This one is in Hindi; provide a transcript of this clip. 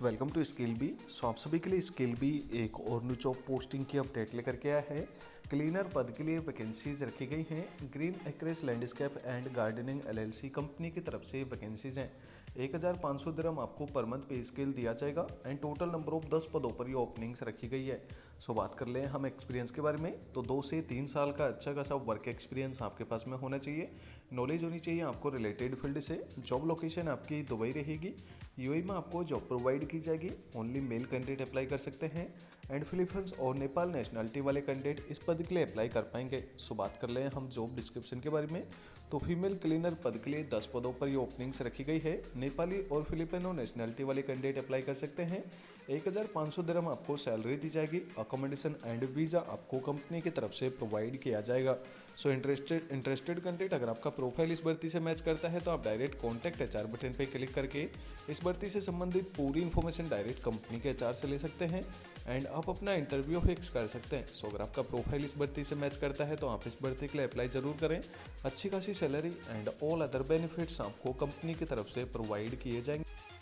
Friends, welcome to Skillbee. So आप सभी के लिए स्किलबी एक और न्यू जॉब पोस्टिंग की अपडेट लेकर के आया है। क्लीनर पद के लिए वैकेंसीज रखी गई हैं। Green acres landscape and gardening LLC company की तरफ से वैकेंसीज हैं। 1500 दिरहम आपको पर मंथ पे स्केल दिया जाएगा एंड टोटल नंबर ऑफ 10 पदों पर ये ओपनिंग्स रखी गई है। सो बात कर लें हम एक्सपीरियंस के बारे में, तो 2 से 3 साल का अच्छा खासा वर्क एक्सपीरियंस आपके पास में होना चाहिए। नॉलेज होनी चाहिए आपको रिलेटेड फील्ड से। जॉब लोकेशन आपकी दुबई रहेगी। UAE में आपको जॉब प्रोवाइड की जाएगी। ओनली मेल कैंडिडेट अप्लाई कर सकते हैं एंड फिलीपींस और नेपाल नेशनलिटी वाले कैंडिडेट इस पद के लिए अप्लाई कर पाएंगे। सो बात कर लें हम जॉब डिस्क्रिप्शन के बारे में, तो फीमेल क्लीनर पद के लिए 10 पदों पर ये ओपनिंग्स रखी गई है। नेपाली और फिलिपिनो नेशनलिटी वाले कैंडिडेट अप्लाई कर सकते हैं। 1500 दिरहम आपको सैलरी दी जाएगी। अकोमोडेशन एंड वीज़ा आपको कंपनी की तरफ से प्रोवाइड किया जाएगा। सो इंटरेस्टेड कैंडिडेट अगर आपका प्रोफाइल इस भर्ती से मैच करता है तो आप डायरेक्ट कॉन्टैक्ट HR बटन पर क्लिक करके इस भर्ती से संबंधित पूरी इन्फॉर्मेशन डायरेक्ट कंपनी के HR से ले सकते हैं एंड आप अपना इंटरव्यू फिक्स कर सकते हैं। सो अगर आपका प्रोफाइल इस भर्ती से मैच करता है तो आप इस भर्ती के लिए अप्लाई ज़रूर करें। अच्छी खासी salary and all other benefits आपको कंपनी की तरफ से प्रोवाइड किए जाएंगे।